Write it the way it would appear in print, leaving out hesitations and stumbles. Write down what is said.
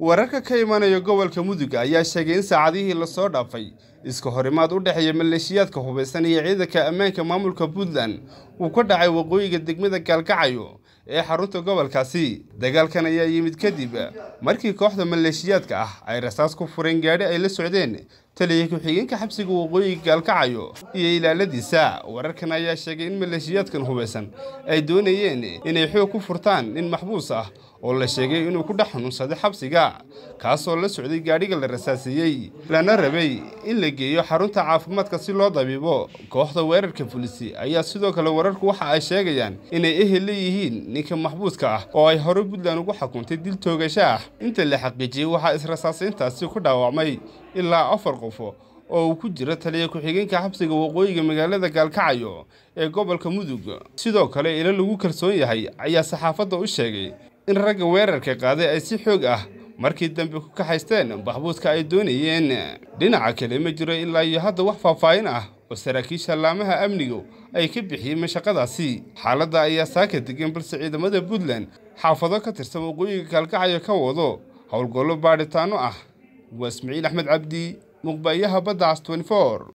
wararka ka imaanaya gobolka Mudug ayaa sheegay in saacadihii la soo dhaafay iska horimaad u dhaxeeyay maleeshiyaadka hubeysan iyo ciidanka ammaanka maamulka Puntland uu ka dhacay waqooyiga degmada Gaalkacayo ee xarunta gobolkaasi dagaalkan ayaa yimid kadib markii kooxda maleeshiyaadka ah ay rasaas ku fureen gaari ay la socdeen taliye ku xigeenka xabsiga waqooyiga Gaalkacayo iyo ilaaladiisa wararkan ayaa sheegay in maleeshiyaadkan hubeysan ay doonayeen inay xoog ku furtaan in maxbuus ah oo la sheegay inuu ku dhaxnuunsada xabsiga kaasoo la socday gaariga la rasaasiyay lana rabay in la geeyo xarunta caafimaadka si loo dabiibo kooxda weerarka police ayaa sidoo kale wararku waxa ay sheegayaan inay ehel yihiin ninka maxbuuska ah oo ay hore Puntland ugu xukuntay dil toogasho ah inta la xaqiijiyay waxa is rasaasintaasi ku dhaawacmay ilaa 4 qof oo uu ku jira taliye ku xigeenka xabsiga waqooyiga magaalada Gaalkacayo ee gobolka Mudug sidoo kale ila lagu kalsoon yahay ayaa saxaafadda u sheegay in ragga weerarka qaaday ay si xoog ah markii dambe ku kaxaysteen baxbuuska ay doonayeen dhinaca kale ma jiro ilaa iyo hadda wax faahfaahin ah oo saraakiisha laamaha amnigu ay ka bixiyeen shaqadaasi xaaladda ayaa saaka degan balse ciidamada Puntland xaafado ka tirsan waqooyiga Gaalkacayo ka wado howlgallo baadhitaano ah Ismaaciil Axmed Cabdi muqbayaha badda 24